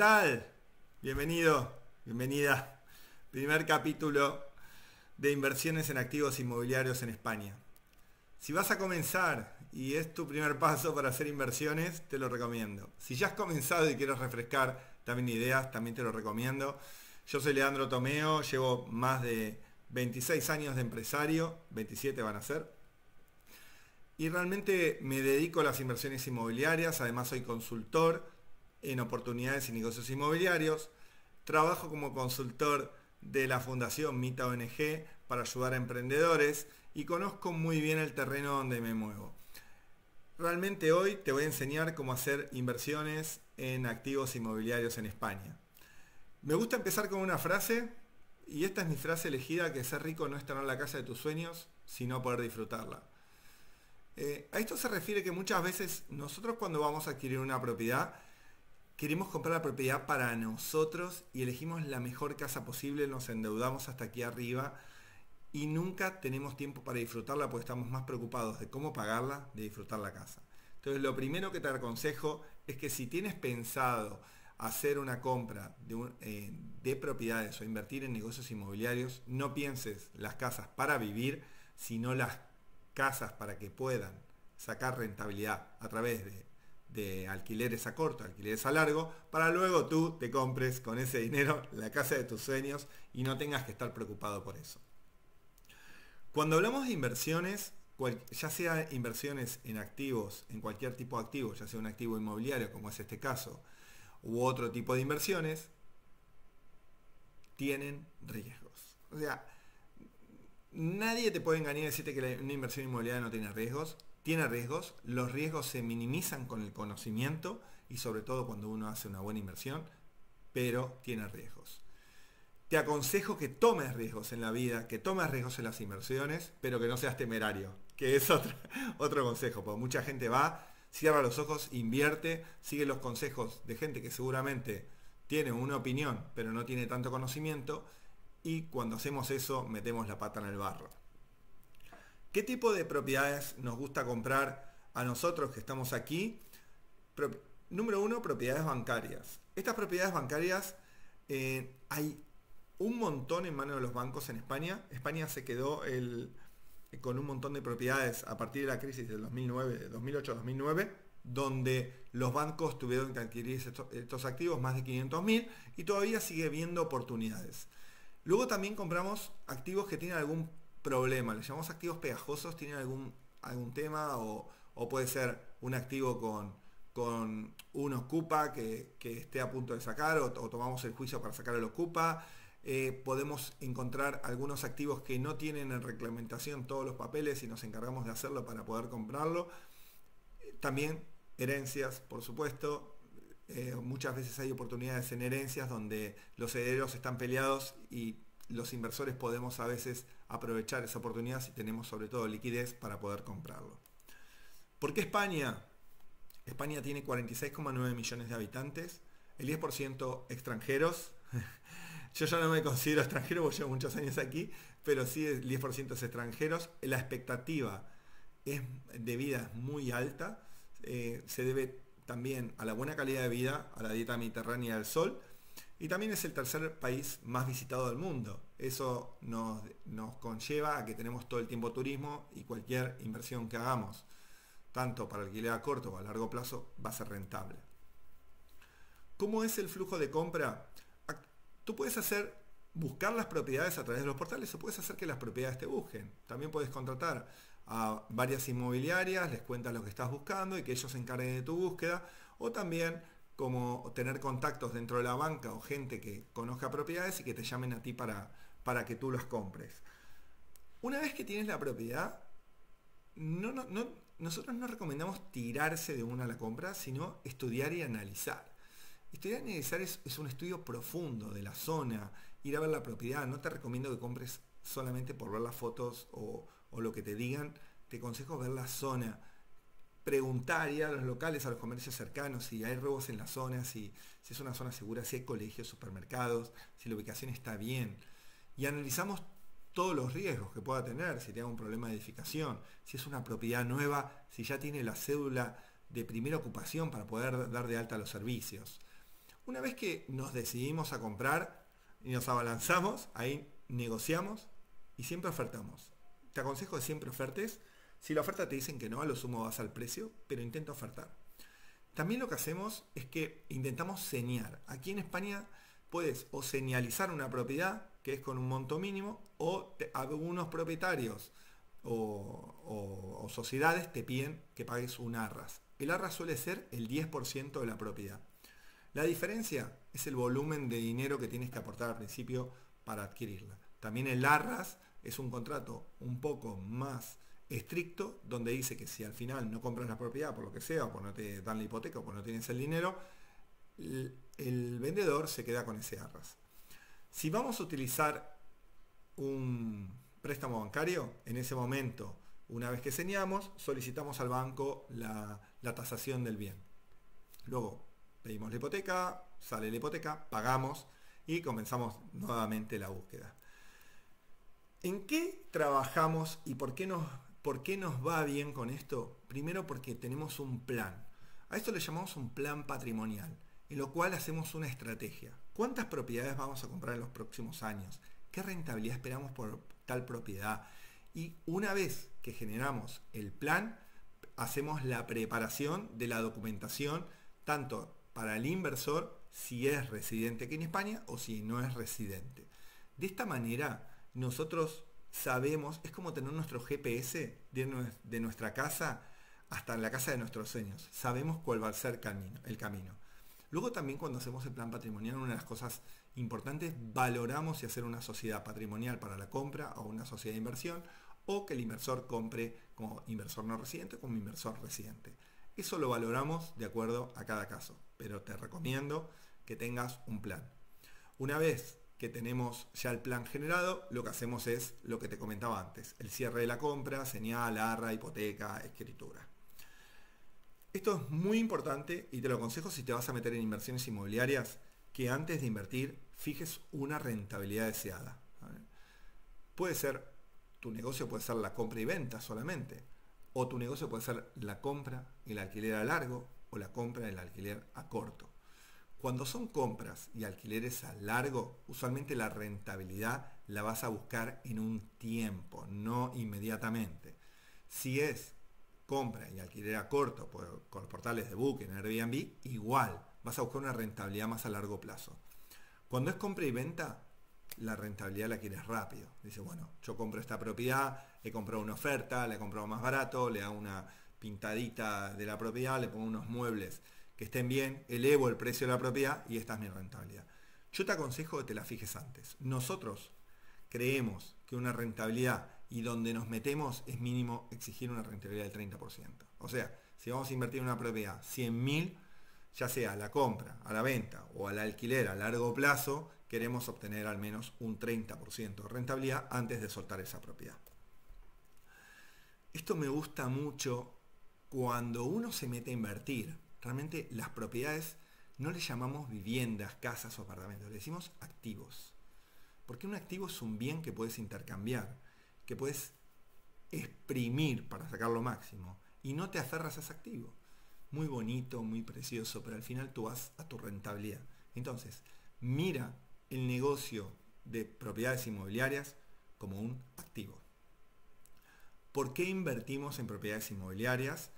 tal? Bienvenido, bienvenida. Primer capítulo de inversiones en activos inmobiliarios en España. Si vas a comenzar y es tu primer paso para hacer inversiones, te lo recomiendo. Si ya has comenzado y quieres refrescar también ideas, también te lo recomiendo. Yo soy Leandro Tomeo, llevo más de 26 años de empresario, 27 van a ser. Y realmente me dedico a las inversiones inmobiliarias, además soy consultor en oportunidades y negocios inmobiliarios. Trabajo como consultor de la fundación Mita ONG para ayudar a emprendedores y conozco muy bien el terreno donde me muevo. Realmente hoy te voy a enseñar cómo hacer inversiones en activos inmobiliarios en España. Me gusta empezar con una frase, y esta es mi frase elegida, que ser rico no es tener la casa de tus sueños, sino poder disfrutarla. A esto se refiere que muchas veces nosotros cuando vamos a adquirir una propiedad, queremos comprar la propiedad para nosotros y elegimos la mejor casa posible, nos endeudamos hasta aquí arriba, y nunca tenemos tiempo para disfrutarla porque estamos más preocupados de cómo pagarla, de disfrutar la casa. Entonces lo primero que te aconsejo es que si tienes pensado hacer una compra de propiedades o invertir en negocios inmobiliarios, no pienses las casas para vivir, sino las casas para que puedan sacar rentabilidad a través de alquileres a corto, alquileres a largo, para luego tú te compres con ese dinero la casa de tus sueños y no tengas que estar preocupado por eso. Cuando hablamos de inversiones, ya sea inversiones en activos, en cualquier tipo de activo, ya sea un activo inmobiliario como es este caso, u otro tipo de inversiones, tienen riesgos. O sea, nadie te puede engañar y decirte que una inversión inmobiliaria no tiene riesgos. Tiene riesgos, los riesgos se minimizan con el conocimiento y sobre todo cuando uno hace una buena inversión, pero tiene riesgos. Te aconsejo que tomes riesgos en la vida, que tomes riesgos en las inversiones, pero que no seas temerario, que es otro consejo, porque mucha gente va, cierra los ojos, invierte, sigue los consejos de gente que seguramente tiene una opinión, pero no tiene tanto conocimiento, y cuando hacemos eso, metemos la pata en el barro. ¿Qué tipo de propiedades nos gusta comprar a nosotros que estamos aquí? Número uno, propiedades bancarias. Estas propiedades bancarias hay un montón en manos de los bancos en España. España se quedó con un montón de propiedades a partir de la crisis del 2008-2009, donde los bancos tuvieron que adquirir estos activos, más de 500.000, y todavía sigue viendo oportunidades. Luego también compramos activos que tienen algún problema, les llamamos activos pegajosos, tienen algún tema, o puede ser un activo con un ocupa que esté a punto de sacar, o tomamos el juicio para sacar el ocupa. Podemos encontrar algunos activos que no tienen en reglamentación todos los papeles y nos encargamos de hacerlo para poder comprarlo. También herencias, por supuesto. Muchas veces hay oportunidades en herencias donde los herederos están peleados y los inversores podemos a veces aprovechar esa oportunidad si tenemos sobre todo liquidez para poder comprarlo. ¿Por qué España? España tiene 46,9 millones de habitantes, el 10% extranjeros. Yo ya no me considero extranjero porque llevo muchos años aquí, pero sí el 10% es extranjeros. La expectativa de vida es muy alta, se debe también a la buena calidad de vida, a la dieta mediterránea del sol, y también es el tercer país más visitado del mundo. Eso nos conlleva a que tenemos todo el tiempo turismo y cualquier inversión que hagamos, tanto para alquiler a corto o a largo plazo, va a ser rentable. ¿Cómo es el flujo de compra? Tú puedes buscar las propiedades a través de los portales, o puedes hacer que las propiedades te busquen. También puedes contratar a varias inmobiliarias, les cuentas lo que estás buscando y que ellos se encarguen de tu búsqueda. O también como tener contactos dentro de la banca o gente que conozca propiedades y que te llamen a ti para que tú las compres. Una vez que tienes la propiedad, nosotros no recomendamos tirarse de una a la compra, sino estudiar y analizar. Estudiar y analizar es un estudio profundo de la zona, ir a ver la propiedad. No te recomiendo que compres solamente por ver las fotos o lo que te digan. Te aconsejo ver la zona, preguntar, ir a los locales, a los comercios cercanos, si hay robos en la zona, si es una zona segura, si hay colegios, supermercados, si la ubicación está bien. Y analizamos todos los riesgos que pueda tener, si tiene un problema de edificación, si es una propiedad nueva, si ya tiene la cédula de primera ocupación para poder dar de alta los servicios. Una vez que nos decidimos a comprar y nos abalanzamos, ahí negociamos y siempre ofertamos. Te aconsejo que siempre ofertes. Si la oferta te dicen que no, a lo sumo vas al precio, pero intenta ofertar. También lo que hacemos es que intentamos señalar. Aquí en España puedes o señalizar una propiedad, que es con un monto mínimo, o algunos propietarios o sociedades te piden que pagues un arras. El arras suele ser el 10% de la propiedad. La diferencia es el volumen de dinero que tienes que aportar al principio para adquirirla. También el arras es un contrato un poco más estricto, donde dice que si al final no compras la propiedad por lo que sea, o por no te dan la hipoteca, o por no tienes el dinero, el vendedor se queda con ese arras. Si vamos a utilizar un préstamo bancario, en ese momento, una vez que señamos, solicitamos al banco la tasación del bien. Luego pedimos la hipoteca, sale la hipoteca, pagamos y comenzamos nuevamente la búsqueda. ¿En qué trabajamos y por qué nos va bien con esto? Primero, porque tenemos un plan. A esto le llamamos un plan patrimonial, en lo cual hacemos una estrategia. ¿Cuántas propiedades vamos a comprar en los próximos años? ¿Qué rentabilidad esperamos por tal propiedad? Y una vez que generamos el plan, hacemos la preparación de la documentación, tanto para el inversor, si es residente aquí en España, o si no es residente. De esta manera, nosotros sabemos, es como tener nuestro GPS de nuestra casa hasta la casa de nuestros sueños. Sabemos cuál va a ser el camino. Luego también, cuando hacemos el plan patrimonial, una de las cosas importantes, valoramos si hacer una sociedad patrimonial para la compra o una sociedad de inversión, o que el inversor compre como inversor no residente o como inversor residente. Eso lo valoramos de acuerdo a cada caso, pero te recomiendo que tengas un plan. Una vez que tenemos ya el plan generado, lo que hacemos es lo que te comentaba antes: el cierre de la compra, señal, arra, hipoteca, escritura. Esto es muy importante y te lo aconsejo si te vas a meter en inversiones inmobiliarias, que antes de invertir fijes una rentabilidad deseada. ¿Vale? Puede ser, tu negocio puede ser la compra y venta solamente, o tu negocio puede ser la compra y el alquiler a largo, o la compra y el alquiler a corto. Cuando son compras y alquileres a largo, usualmente la rentabilidad la vas a buscar en un tiempo, no inmediatamente. Si es compra y alquiler a corto por portales de Booking, Airbnb, igual vas a buscar una rentabilidad más a largo plazo. Cuando es compra y venta, la rentabilidad la quieres rápido. Dices, bueno, yo compro esta propiedad, he comprado una oferta, la he comprado más barato, le hago una pintadita de la propiedad, le pongo unos muebles que estén bien, elevo el precio de la propiedad y esta es mi rentabilidad. Yo te aconsejo que te la fijes antes. Nosotros creemos que una rentabilidad, y donde nos metemos es mínimo exigir una rentabilidad del 30%. O sea, si vamos a invertir en una propiedad 100.000, ya sea a la compra, a la venta o al alquiler a largo plazo, queremos obtener al menos un 30% de rentabilidad antes de soltar esa propiedad. Esto me gusta mucho cuando uno se mete a invertir. Realmente las propiedades no les llamamos viviendas, casas o apartamentos, le decimos activos. Porque un activo es un bien que puedes intercambiar, que puedes exprimir para sacar lo máximo y no te aferras a ese activo. Muy bonito, muy precioso, pero al final tú vas a tu rentabilidad. Entonces, mira el negocio de propiedades inmobiliarias como un activo. ¿Por qué invertimos en propiedades inmobiliarias?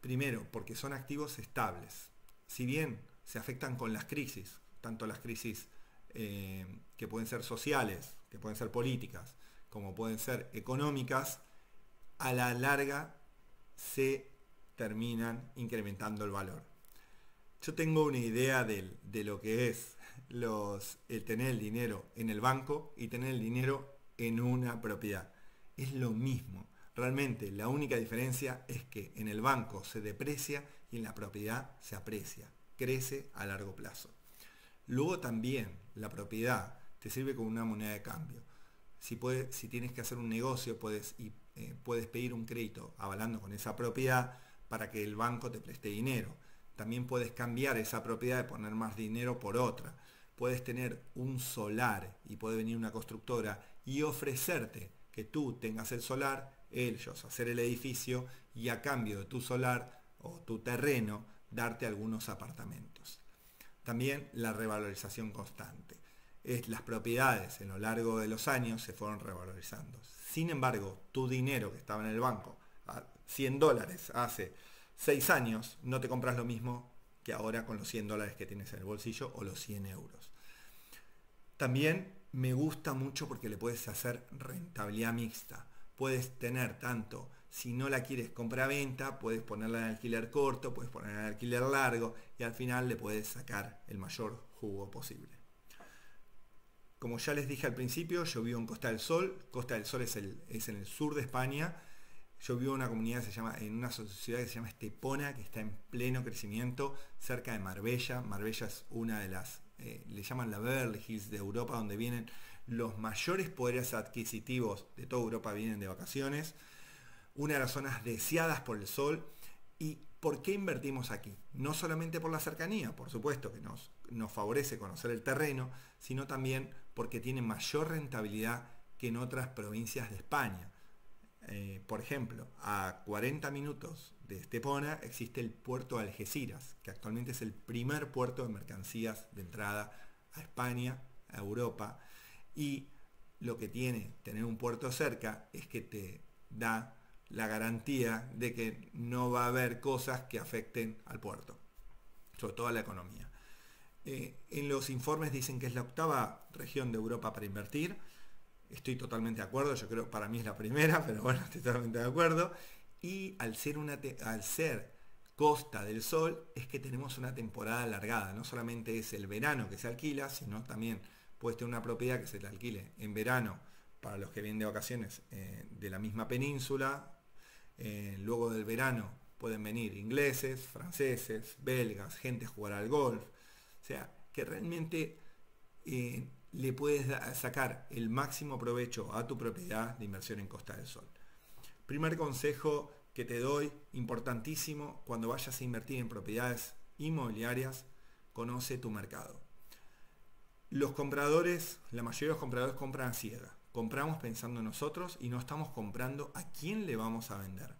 Primero, porque son activos estables. Si bien se afectan con las crisis, tanto las crisis que pueden ser sociales, que pueden ser políticas, como pueden ser económicas, a la larga se terminan incrementando el valor. Yo tengo una idea de lo que es el tener el dinero en el banco y tener el dinero en una propiedad. Es lo mismo. Realmente la única diferencia es que en el banco se deprecia y en la propiedad se aprecia, crece a largo plazo. Luego también la propiedad te sirve como una moneda de cambio. Si tienes que hacer un negocio, puedes pedir un crédito avalando con esa propiedad para que el banco te preste dinero. También puedes cambiar esa propiedad y poner más dinero por otra. Puedes tener un solar y puede venir una constructora y ofrecerte que tú tengas el solar, ellos hacer el edificio y a cambio de tu solar o tu terreno darte algunos apartamentos. También la revalorización constante. Las propiedades en lo largo de los años se fueron revalorizando. Sin embargo, tu dinero que estaba en el banco a $100 hace 6 años, no te compras lo mismo que ahora con los $100 que tienes en el bolsillo o los 100 euros. También me gusta mucho porque le puedes hacer rentabilidad mixta. Puedes tener tanto, si no la quieres compra-venta, puedes ponerla en alquiler corto, puedes ponerla en alquiler largo y al final le puedes sacar el mayor jugo posible. Como ya les dije al principio, yo vivo en Costa del Sol. Costa del Sol es en el sur de España. Yo vivo en una sociedad que se llama Estepona, que está en pleno crecimiento, cerca de Marbella. Marbella es una de las, le llaman la Beverly Hills de Europa, donde vienen los mayores poderes adquisitivos de toda Europa, vienen de vacaciones. Una de las zonas deseadas por el sol. ¿Y por qué invertimos aquí? No solamente por la cercanía, por supuesto que nos favorece conocer el terreno, sino también porque tiene mayor rentabilidad que en otras provincias de España. Por ejemplo, a 40 minutos de Estepona existe el puerto de Algeciras, que actualmente es el primer puerto de mercancías de entrada a España, a Europa, y lo que tiene tener un puerto cerca es que te da la garantía de que no va a haber cosas que afecten al puerto, sobre todo a la economía. En los informes dicen que es la 8ª región de Europa para invertir. Estoy totalmente de acuerdo, yo creo que para mí es la primera, pero bueno, estoy totalmente de acuerdo. Y al ser Costa del Sol, es que tenemos una temporada alargada. No solamente es el verano que se alquila, sino también puedes tener una propiedad que se te alquile en verano para los que vienen de vacaciones de la misma península. Luego del verano pueden venir ingleses, franceses, belgas, gente a jugar al golf. O sea, que realmente... le puedes sacar el máximo provecho a tu propiedad de inversión en Costa del Sol. Primer consejo que te doy, importantísimo, cuando vayas a invertir en propiedades inmobiliarias, conoce tu mercado. Los compradores, la mayoría de los compradores compran a ciega. Compramos pensando en nosotros y no estamos comprando a quién le vamos a vender.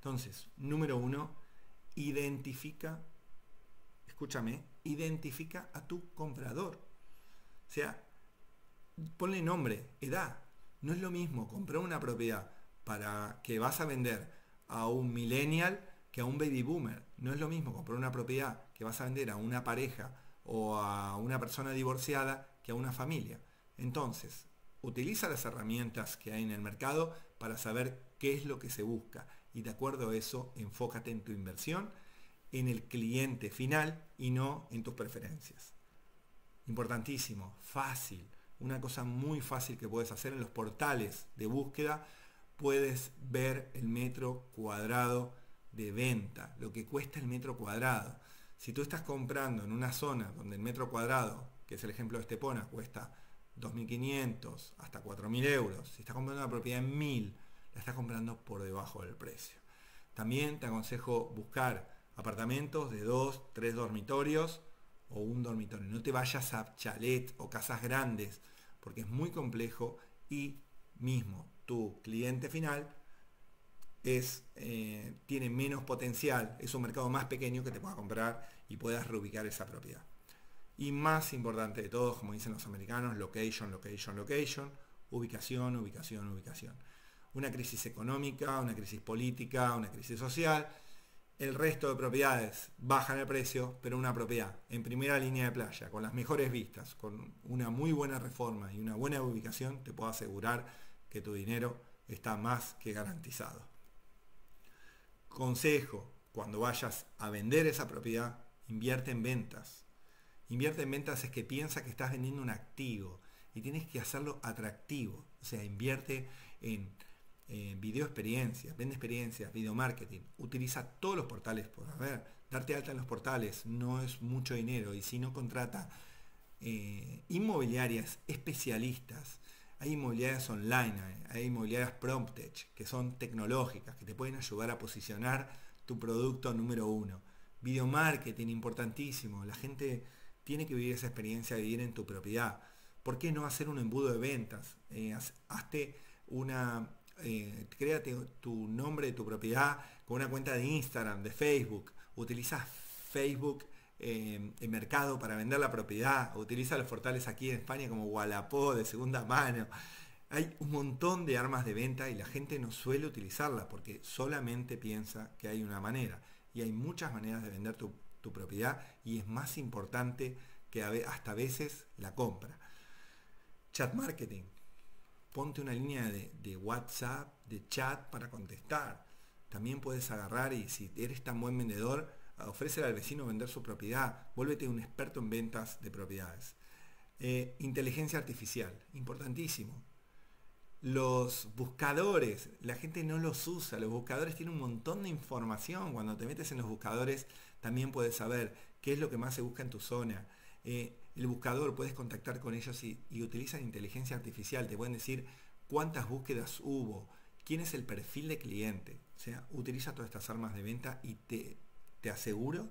Entonces, número 1, identifica a tu comprador. O sea, ponle nombre, edad. No es lo mismo comprar una propiedad para que vas a vender a un millennial que a un baby boomer. No es lo mismo comprar una propiedad que vas a vender a una pareja o a una persona divorciada que a una familia. Entonces, utiliza las herramientas que hay en el mercado para saber qué es lo que se busca. Y de acuerdo a eso, enfócate en tu inversión, en el cliente final y no en tus preferencias. Importantísimo, fácil. Una cosa muy fácil que puedes hacer en los portales de búsqueda, puedes ver el metro cuadrado de venta, lo que cuesta el metro cuadrado. Si tú estás comprando en una zona donde el metro cuadrado, que es el ejemplo de Estepona, cuesta 2.500 hasta 4.000 euros, si estás comprando una propiedad en 1.000, la estás comprando por debajo del precio. También te aconsejo buscar apartamentos de 2, 3 dormitorios, o un dormitorio. No te vayas a chalet o casas grandes porque es muy complejo y mismo tu cliente final tiene menos potencial, es un mercado más pequeño que te pueda comprar y puedas reubicar esa propiedad. Y más importante de todo, como dicen los americanos, location, location, location, ubicación, ubicación, ubicación. Una crisis económica, una crisis política, una crisis social. El resto de propiedades bajan el precio, pero una propiedad en primera línea de playa, con las mejores vistas, con una muy buena reforma y una buena ubicación, te puedo asegurar que tu dinero está más que garantizado. Consejo, cuando vayas a vender esa propiedad, invierte en ventas. Invierte en ventas es que piensa que estás vendiendo un activo y tienes que hacerlo atractivo. O sea, invierte en... video experiencias, vende experiencias, video marketing, utiliza todos los portales por haber, darte alta en los portales no es mucho dinero y si no contrata inmobiliarias especialistas, hay inmobiliarias online, hay inmobiliarias PropTech que son tecnológicas, que te pueden ayudar a posicionar tu producto número 1. Video marketing, importantísimo, la gente tiene que vivir esa experiencia de vivir en tu propiedad. ¿Por qué no hacer un embudo de ventas? Hazte una... créate tu nombre de tu propiedad con una cuenta de Instagram, de Facebook, utiliza Facebook el mercado para vender la propiedad, utiliza los portales aquí en España como Wallapop de segunda mano. Hay un montón de armas de venta y la gente no suele utilizarlas porque solamente piensa que hay una manera. Y hay muchas maneras de vender tu propiedad y es más importante que hasta a veces la compra. Chat marketing. Ponte una línea de WhatsApp, de chat para contestar. También puedes agarrar y si eres tan buen vendedor, ofrécele al vecino vender su propiedad. Vuélvete un experto en ventas de propiedades. Inteligencia artificial. Importantísimo. Los buscadores, la gente no los usa, los buscadores tienen un montón de información, cuando te metes en los buscadores también puedes saber qué es lo que más se busca en tu zona, el buscador puedes contactar con ellos y utilizan inteligencia artificial, te pueden decir cuántas búsquedas hubo, quién es el perfil de cliente, o sea, utiliza todas estas armas de venta y te aseguro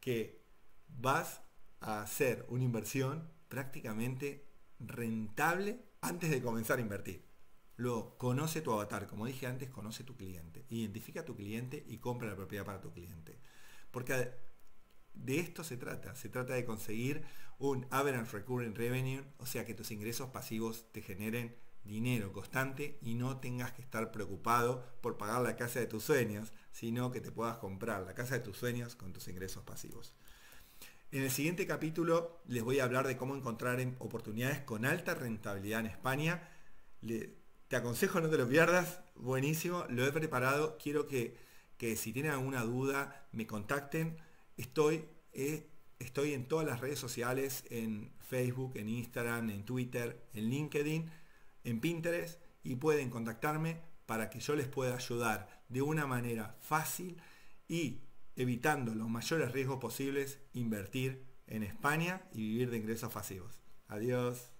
que vas a hacer una inversión prácticamente rentable antes de comenzar a invertir. Luego, conoce tu avatar, como dije antes, conoce tu cliente, identifica a tu cliente y compra la propiedad para tu cliente, porque de esto se trata de conseguir un average recurring revenue, o sea que tus ingresos pasivos te generen dinero constante y no tengas que estar preocupado por pagar la casa de tus sueños, sino que te puedas comprar la casa de tus sueños con tus ingresos pasivos. En el siguiente capítulo les voy a hablar de cómo encontrar oportunidades con alta rentabilidad en España. Te aconsejo, no te lo pierdas, buenísimo, lo he preparado. Quiero que si tienen alguna duda me contacten. Estoy en todas las redes sociales, en Facebook, en Instagram, en Twitter, en LinkedIn, en Pinterest y pueden contactarme para que yo les pueda ayudar de una manera fácil y evitando los mayores riesgos posibles, invertir en España y vivir de ingresos pasivos. Adiós.